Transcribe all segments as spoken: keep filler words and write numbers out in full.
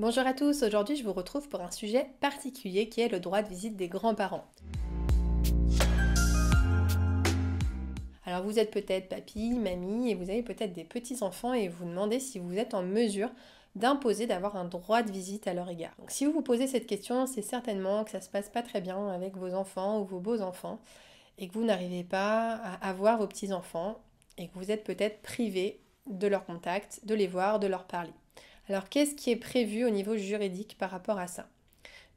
Bonjour à tous, aujourd'hui je vous retrouve pour un sujet particulier qui est le droit de visite des grands-parents. Alors vous êtes peut-être papy, mamie et vous avez peut-être des petits-enfants et vous demandez si vous êtes en mesure d'imposer d'avoir un droit de visite à leur égard. Donc si vous vous posez cette question, c'est certainement que ça se passe pas très bien avec vos enfants ou vos beaux-enfants et que vous n'arrivez pas à avoir vos petits-enfants et que vous êtes peut-être privé de leur contact, de les voir, de leur parler. Alors qu'est-ce qui est prévu au niveau juridique par rapport à ça?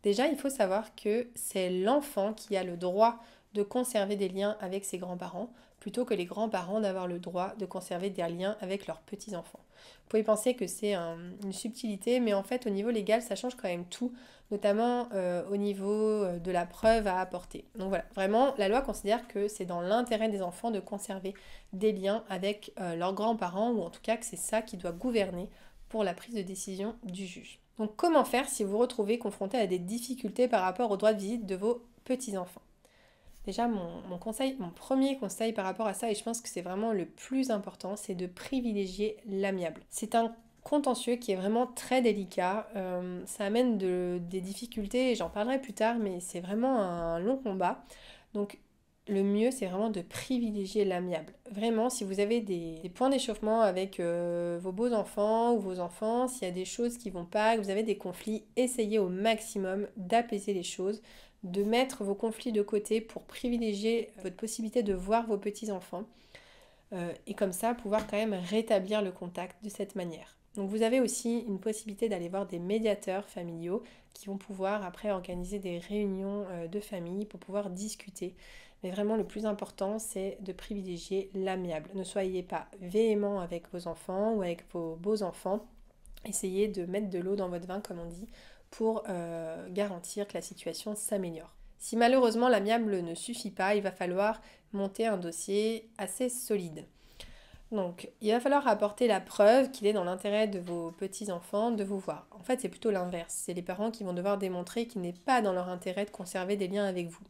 Déjà, il faut savoir que c'est l'enfant qui a le droit de conserver des liens avec ses grands-parents plutôt que les grands-parents d'avoir le droit de conserver des liens avec leurs petits-enfants. Vous pouvez penser que c'est un, une subtilité, mais en fait au niveau légal ça change quand même tout, notamment euh, au niveau de la preuve à apporter. Donc voilà, vraiment la loi considère que c'est dans l'intérêt des enfants de conserver des liens avec euh, leurs grands-parents, ou en tout cas que c'est ça qui doit gouverner pour la prise de décision du juge. Donc comment faire si vous vous retrouvez confronté à des difficultés par rapport au droit de visite de vos petits-enfants? Déjà, mon, mon conseil, mon premier conseil par rapport à ça, et je pense que c'est vraiment le plus important, c'est de privilégier l'amiable. C'est un contentieux qui est vraiment très délicat, euh, ça amène de, des difficultés, j'en parlerai plus tard, mais c'est vraiment un long combat. Donc le mieux, c'est vraiment de privilégier l'amiable. Vraiment, si vous avez des, des points d'échauffement avec euh, vos beaux-enfants ou vos enfants, s'il y a des choses qui vont pas, que vous avez des conflits, essayez au maximum d'apaiser les choses, de mettre vos conflits de côté pour privilégier votre possibilité de voir vos petits-enfants euh, et comme ça pouvoir quand même rétablir le contact de cette manière. Donc vous avez aussi une possibilité d'aller voir des médiateurs familiaux qui vont pouvoir après organiser des réunions euh, de famille pour pouvoir discuter. Mais vraiment le plus important, c'est de privilégier l'amiable. Ne soyez pas véhément avec vos enfants ou avec vos beaux-enfants. Essayez de mettre de l'eau dans votre vin, comme on dit, pour euh, garantir que la situation s'améliore. Si malheureusement l'amiable ne suffit pas, il va falloir monter un dossier assez solide. Donc il va falloir apporter la preuve qu'il est dans l'intérêt de vos petits-enfants de vous voir. En fait c'est plutôt l'inverse, c'est les parents qui vont devoir démontrer qu'il n'est pas dans leur intérêt de conserver des liens avec vous.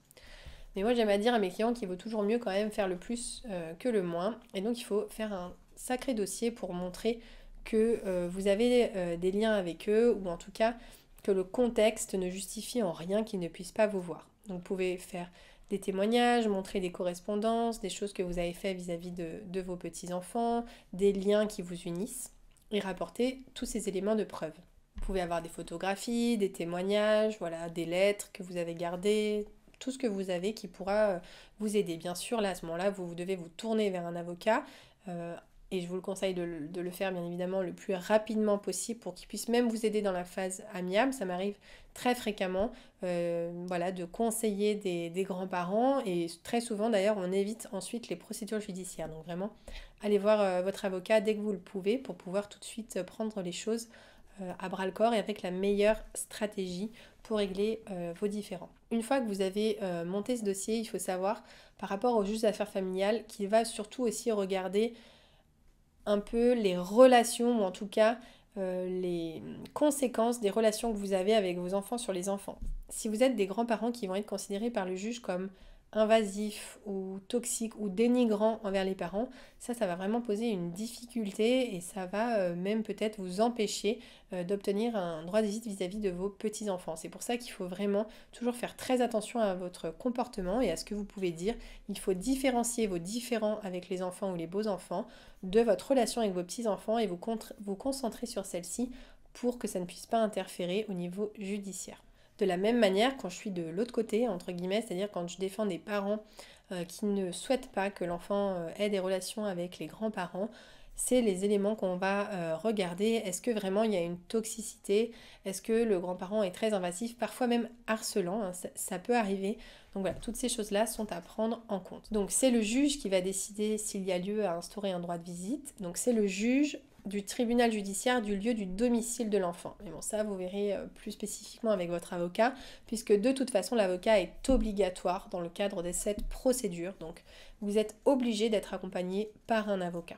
Mais moi j'aime à dire à mes clients qu'il vaut toujours mieux quand même faire le plus euh, que le moins, et donc il faut faire un sacré dossier pour montrer que euh, vous avez euh, des liens avec eux, ou en tout cas que le contexte ne justifie en rien qu'ils ne puissent pas vous voir. Donc vous pouvez faire des témoignages, montrer des correspondances, des choses que vous avez faites vis-à-vis de, de vos petits-enfants, des liens qui vous unissent, et rapporter tous ces éléments de preuve. Vous pouvez avoir des photographies, des témoignages, voilà, des lettres que vous avez gardées, tout ce que vous avez qui pourra vous aider. Bien sûr, là, à ce moment-là, vous, vous devez vous tourner vers un avocat, euh, et je vous le conseille de, de le faire bien évidemment le plus rapidement possible pour qu'il puisse même vous aider dans la phase amiable. Ça m'arrive très fréquemment euh, voilà, de conseiller des, des grands-parents, et très souvent d'ailleurs on évite ensuite les procédures judiciaires. Donc vraiment, allez voir euh, votre avocat dès que vous le pouvez pour pouvoir tout de suite prendre les choses euh, à bras-le-corps et avec la meilleure stratégie pour régler euh, vos différends. Une fois que vous avez euh, monté ce dossier, il faut savoir par rapport au juge d'affaires familiales qu'il va surtout aussi regarder un peu les relations, ou en tout cas euh, les conséquences des relations que vous avez avec vos enfants sur les enfants. Si vous êtes des grands-parents qui vont être considérés par le juge comme invasifs ou toxiques ou dénigrants envers les parents, ça, ça va vraiment poser une difficulté, et ça va euh, même peut-être vous empêcher euh, d'obtenir un droit de visite vis-à-vis de vos petits-enfants. C'est pour ça qu'il faut vraiment toujours faire très attention à votre comportement et à ce que vous pouvez dire. Il faut différencier vos différends avec les enfants ou les beaux-enfants de votre relation avec vos petits-enfants et vous, vous concentrer sur celle-ci pour que ça ne puisse pas interférer au niveau judiciaire. De la même manière, quand je suis de l'autre côté, entre guillemets, c'est-à-dire quand je défends des parents euh, qui ne souhaitent pas que l'enfant euh, ait des relations avec les grands-parents, c'est les éléments qu'on va euh, regarder. Est-ce que vraiment il y a une toxicité? Est-ce que le grand-parent est très invasif, parfois même harcelant, hein, ça, ça peut arriver. Donc voilà, toutes ces choses-là sont à prendre en compte. Donc c'est le juge qui va décider s'il y a lieu à instaurer un droit de visite. Donc c'est le juge du tribunal judiciaire du lieu du domicile de l'enfant. Mais bon, ça vous verrez plus spécifiquement avec votre avocat, puisque de toute façon l'avocat est obligatoire dans le cadre de cette procédure, donc vous êtes obligé d'être accompagné par un avocat.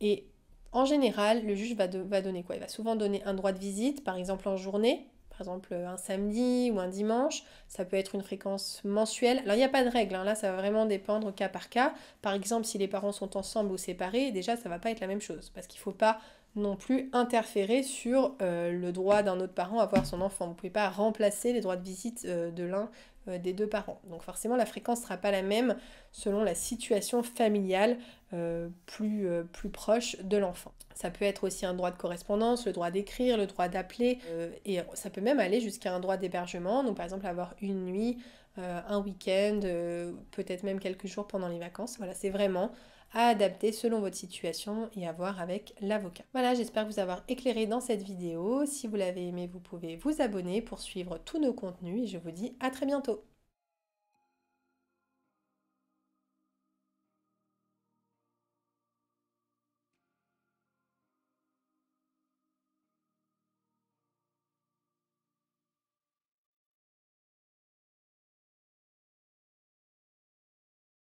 Et en général, le juge va, de, va donner quoi? Il va souvent donner un droit de visite, par exemple en journée, par exemple un samedi ou un dimanche, ça peut être une fréquence mensuelle. Alors il n'y a pas de règle, hein. Là ça va vraiment dépendre cas par cas. Par exemple si les parents sont ensemble ou séparés, déjà ça ne va pas être la même chose, parce qu'il ne faut pas non plus interférer sur euh, le droit d'un autre parent à voir son enfant. Vous ne pouvez pas remplacer les droits de visite euh, de l'un euh, des deux parents. Donc forcément, la fréquence ne sera pas la même selon la situation familiale euh, plus, euh, plus proche de l'enfant. Ça peut être aussi un droit de correspondance, le droit d'écrire, le droit d'appeler, euh, et ça peut même aller jusqu'à un droit d'hébergement, donc par exemple avoir une nuit, euh, un week-end, euh, peut-être même quelques jours pendant les vacances. Voilà, c'est vraiment à adapter selon votre situation et à voir avec l'avocat. Voilà, j'espère vous avoir éclairé dans cette vidéo. Si vous l'avez aimé, vous pouvez vous abonner pour suivre tous nos contenus et je vous dis à très bientôt.